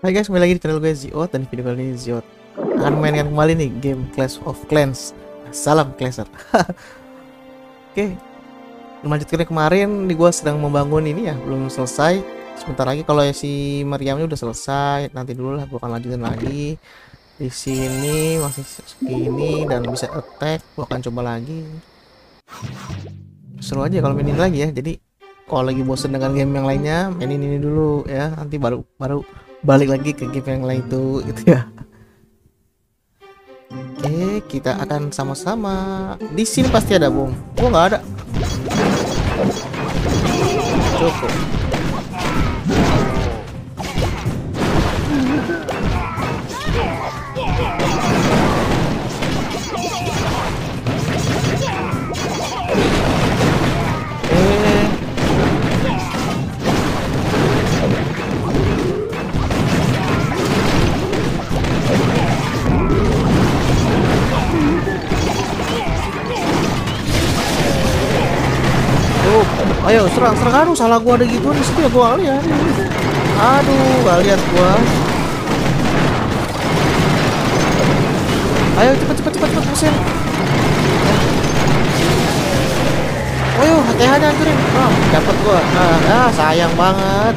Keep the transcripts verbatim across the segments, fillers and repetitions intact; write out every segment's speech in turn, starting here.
Hai guys, kembali lagi di channel gue Ziot, dan video kali ini Ziot akan memainkan kembali nih game Clash of Clans. Salam Clasher. Oke, melanjutkan kemarin di gue sedang membangun ini ya, belum selesai. Sebentar lagi kalau si Mariamnya udah selesai, nanti dulu lah gue akan lanjutin lagi. Di sini masih segini dan bisa attack, gua akan coba lagi. Seru aja kalau mainin lagi ya. Jadi kalau lagi bosen dengan game yang lainnya, mainin ini dulu ya, nanti baru baru balik lagi ke game yang lain itu gitu ya. Oke, kita akan sama-sama. Di sini pasti ada bom. Gua nggak ada. Cukup. Ayo serang, serang. Aduh, salah gua ada gituan di situ ya, gua gak lihat. Aduh, gak lihat gua. Ayo cepat cepat cepat cepat pusing. Ayo, hati-hati hancurin. Oh, dapat gua. Nah, nah, sayang banget.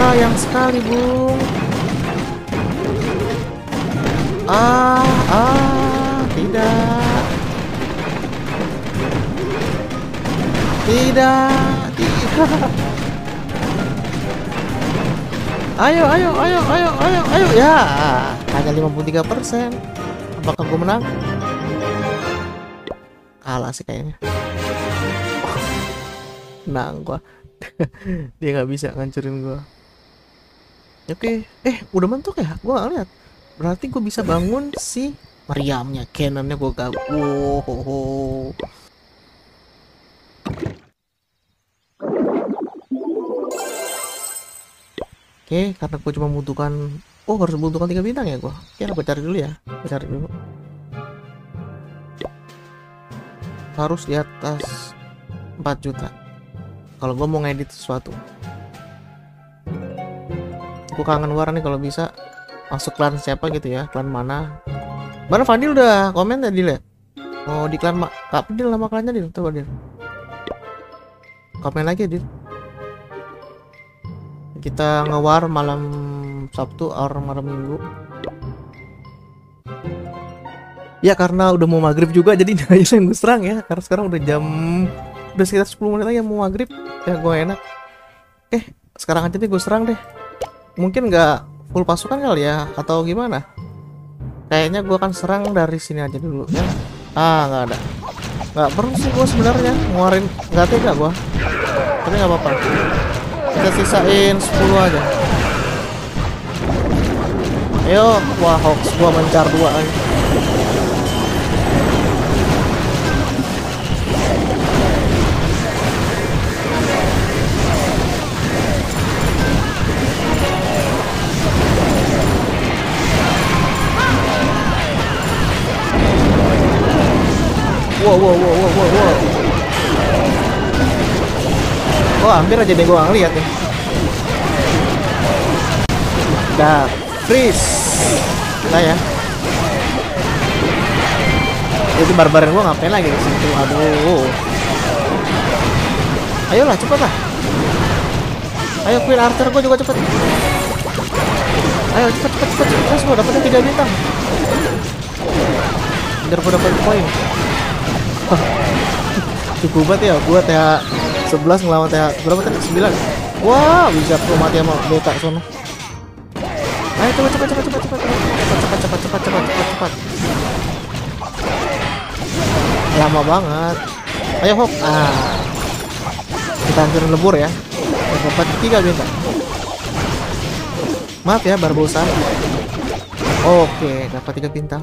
Sayang sekali, Bung. Ah, ah, tidak. Tidak, tidak. Ayo, ayo, ayo, ayo, ayo, ayo. Ya, hanya lima puluh tiga persen. Apakah gue menang? Kalah sih kayaknya. Menang gue. Dia nggak bisa ngancurin gue. Oke, eh udah mentok ya? Gue nggak lihat. Berarti gue bisa bangun si Mariamnya, cannonnya gue gabung. Oh, ho, ho. Oke, karena gue cuma membutuhkan, oh harus membutuhkan tiga bintang ya gue. Ya, gue cari dulu ya, gue cari dulu. Harus di atas empat juta. Kalau gue mau ngedit sesuatu, gue kangen war nih kalau bisa masuk klan siapa gitu ya, klan mana? Mana Fadil udah komen tadi lihat. Mau di klan Kak Fadil, nama klannya Dil, coba Dil. Komen lagi Dil. Kita ngewar malam Sabtu atau malam Minggu. Ya karena udah mau maghrib juga, jadi yang gue serang ya. Karena sekarang udah jam udah sekitar sepuluh menit lagi mau maghrib. Ya gue enak. Eh sekarang aja nih gue serang deh. Mungkin nggak full pasukan kali ya, atau gimana? Kayaknya gue akan serang dari sini aja dulu ya. Ah nggak ada. Nggak perlu sih gue sebenarnya nguarin, nggak tega gue. Tapi nggak apa-apa. Kita sisain sepuluh aja. Ayo, wah hoax gua mencar dua lagi. Wow wow wow wow wow wow. Oh, hampir aja deh gue ngeliat nih. Dah, freeze. Nah ya. Itu barbaran gue ngapain lagi di situ? Aduh. Ayolah cepet lah. Ayo Queen Arthur gue juga cepet. Ayo cepet cepet cepet cepet. Terus gue dapetin tiga bintang. Biar gue dapet poin. Cukup banget ya gue T H sebelas ngelawan T H berapa tadi? sembilan. Wah, bisa pro mati sama beta sono. Ayo coba cepat cepat cepat cepat cepat cepat cepat cepat cepat cepat. Lama banget. Ayo hook. Ah. Kita hancurin lebur ya. Dapat tiga bintang. Maaf ya Barbosa. Oke, dapat tiga bintang.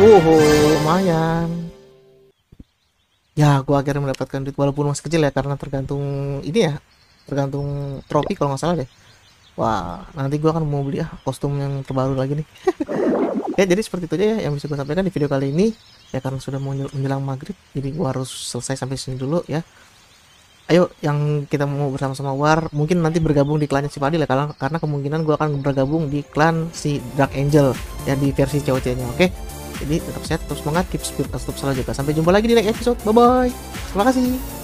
Wuhu, lumayan. Ya, gue akhirnya mendapatkan duit walaupun masih kecil ya, karena tergantung ini ya, tergantung trofi kalau nggak salah deh. Wah, nanti gue akan mau beli ah kostum yang terbaru lagi nih. Ya, jadi seperti itu aja ya yang bisa gue sampaikan di video kali ini. ya, karena sudah menjelang maghrib, jadi gua harus selesai sampai sini dulu ya. Ayo yang kita mau bersama-sama war, mungkin nanti bergabung di klannya si Fadil ya, karena kemungkinan gua akan bergabung di klan si Dark Angel ya, di versi C O C-nya. Oke, jadi tetap sehat, terus semangat, keep speed, terus selalu juga. Sampai jumpa lagi di next episode, bye bye, terima kasih.